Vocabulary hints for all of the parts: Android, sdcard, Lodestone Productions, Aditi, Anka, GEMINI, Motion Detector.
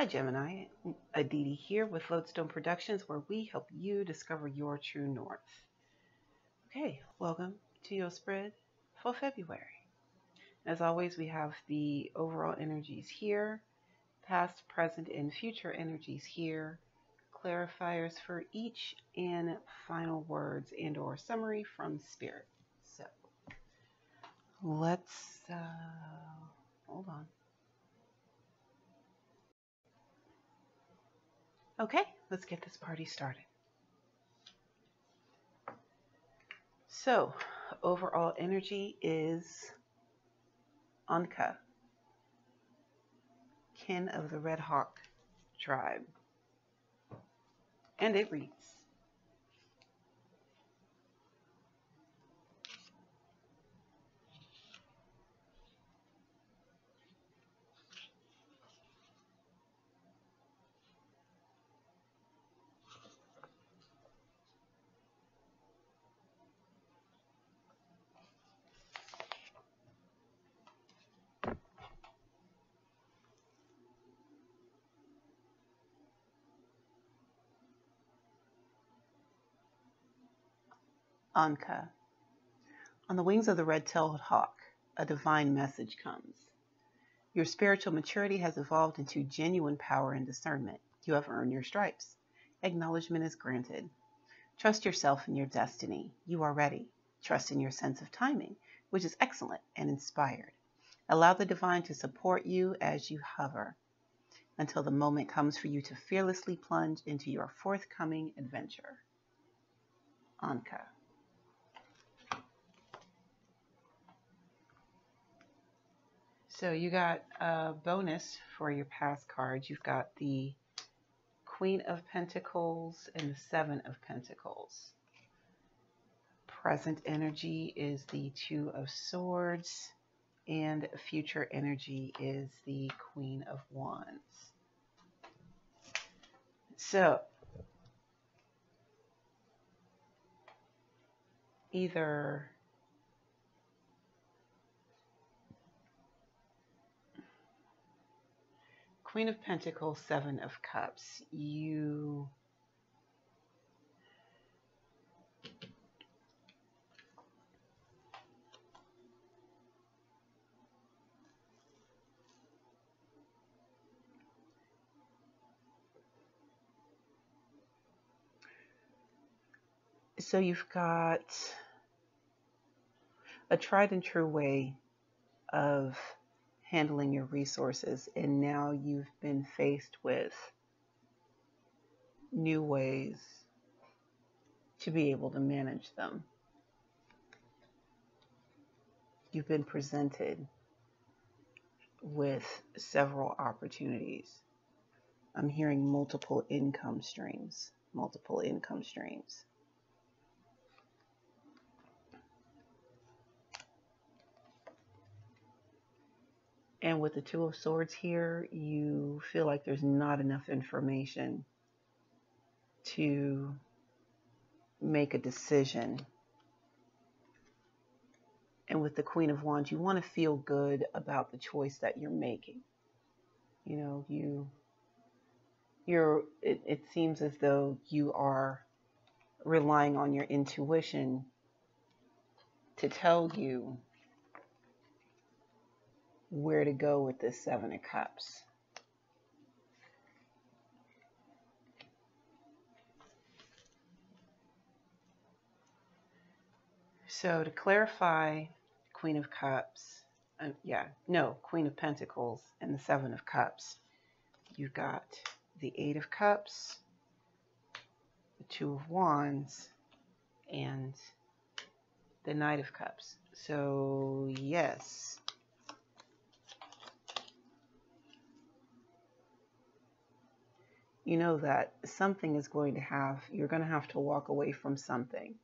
Hi Gemini, Aditi here with Lodestone Productions, where we help you discover your true north. Okay, welcome to your spread for February. As always, we have the overall energies here, past, present, and future energies here, clarifiers for each, and final words and or summary from Spirit. So, let's, hold on. Okay, let's get this party started. So, overall energy is Anka, kin of the Red Hawk tribe. And it reads, Anka. On the wings of the red-tailed hawk, a divine message comes. Your spiritual maturity has evolved into genuine power and discernment. You have earned your stripes. Acknowledgement is granted. Trust yourself and your destiny. You are ready. Trust in your sense of timing, which is excellent and inspired. Allow the divine to support you as you hover, until the moment comes for you to fearlessly plunge into your forthcoming adventure. Anka. So you got a bonus for your past cards. You've got the Queen of Pentacles and the Seven of Pentacles. Present energy is the Two of Swords, and future energy is the Queen of Wands. So either Queen of Pentacles, Seven of Cups. So you've got a tried and true way of handling your resources, and now you've been faced with new ways to be able to manage them. You've been presented with several opportunities. I'm hearing multiple income streams, And with the Two of Swords here, you feel like there's not enough information to make a decision. And with the Queen of Wands, you want to feel good about the choice that you're making. You know, it seems as though you are relying on your intuition to tell you where to go with this Seven of Cups. So to clarify, Queen of Cups, Queen of Pentacles and the Seven of Cups, you've got the Eight of Cups, the Two of Wands, and the Knight of Cups. So yes, you know that something is going to have, you're going to have to walk away from something.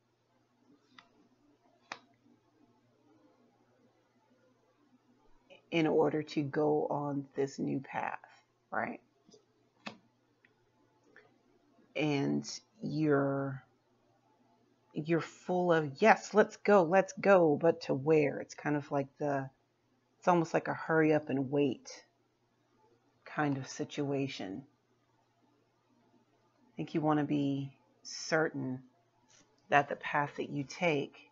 In order to go on this new path, right? And you're full of, yes, let's go, but to where? It's kind of like it's almost like a hurry up and wait kind of situation. I think you want to be certain that the path that you take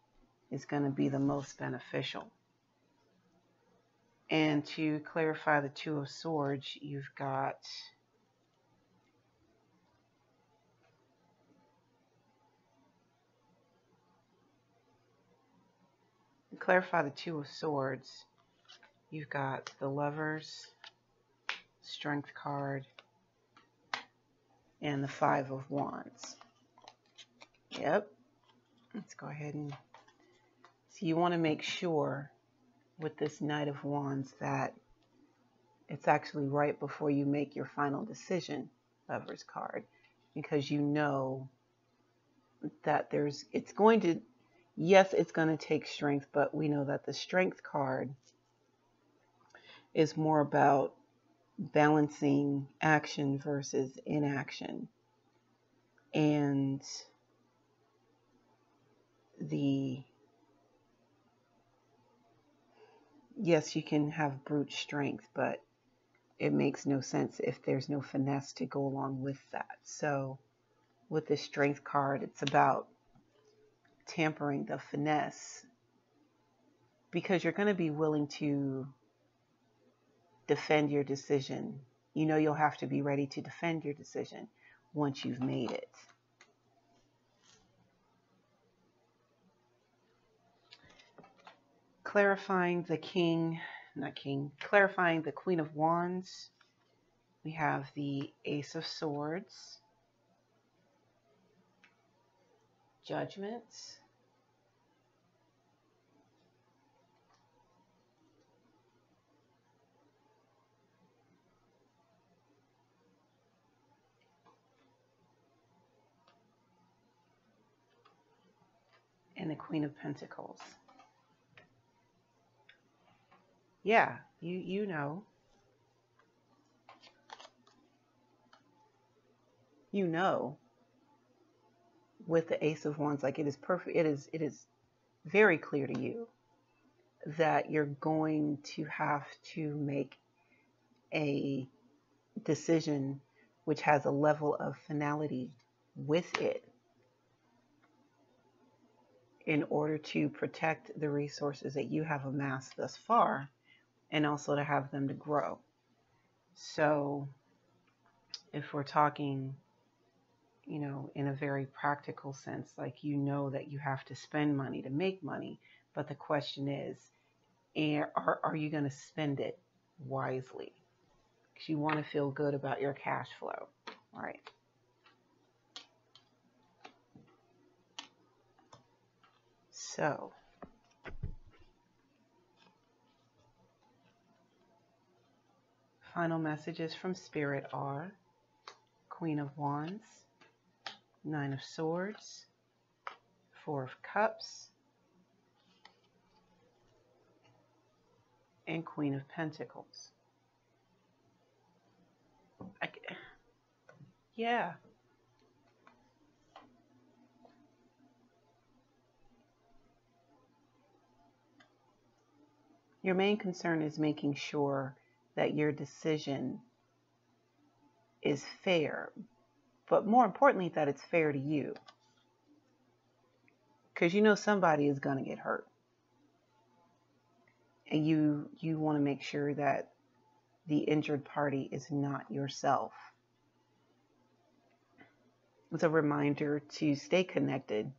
is going to be the most beneficial. And to clarify the Two of Swords, you've got the Lovers, Strength card, and the Five of Wands. Yep. Let's go ahead and so you want to make sure with this Knight of Wands that it's actually right before you make your final decision, Lovers card, because you know that it's going to take strength, but we know that the Strength card is more about balancing action versus inaction. And yes, you can have brute strength, but it makes no sense if there's no finesse to go along with that. So with the Strength card, it's about tampering the finesse, because you're going to be willing to defend your decision. You know you'll have to be ready to defend your decision once you've made it. Clarifying the clarifying the Queen of Wands, we have the Ace of Swords, Judgments, and the Queen of Pentacles. Yeah, you know. You know. With the Ace of Wands, like, it is perfect. It is very clear to you that you're going to have to make a decision which has a level of finality with it in order to protect the resources that you have amassed thus far, and also to have them to grow. So if we're talking, you know, in a very practical sense, like, you know that you have to spend money to make money, but the question is, are you going to spend it wisely? Because you want to feel good about your cash flow. All right. So final messages from Spirit are Queen of Wands, Nine of Swords, Four of Cups, and Queen of Pentacles. Yeah. Your main concern is making sure that your decision is fair, but more importantly, that it's fair to you. Because you know somebody is going to get hurt. And you want to make sure that the injured party is not yourself. It's a reminder to stay connected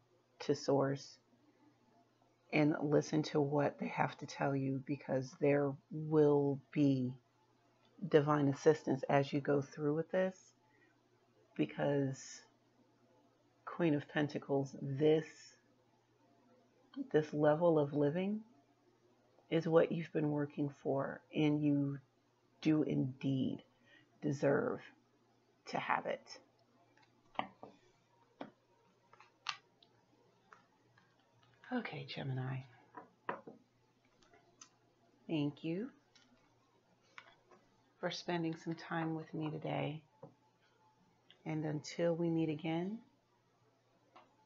to Source and listen to what they have to tell you, because there will be divine assistance as you go through with this. Because Queen of Pentacles, this level of living is what you've been working for, and you do indeed deserve to have it. Okay, Gemini. Thank you for spending some time with me today. And until we meet again,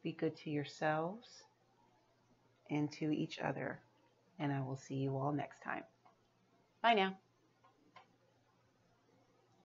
be good to yourselves and to each other. And I will see you all next time. Bye now.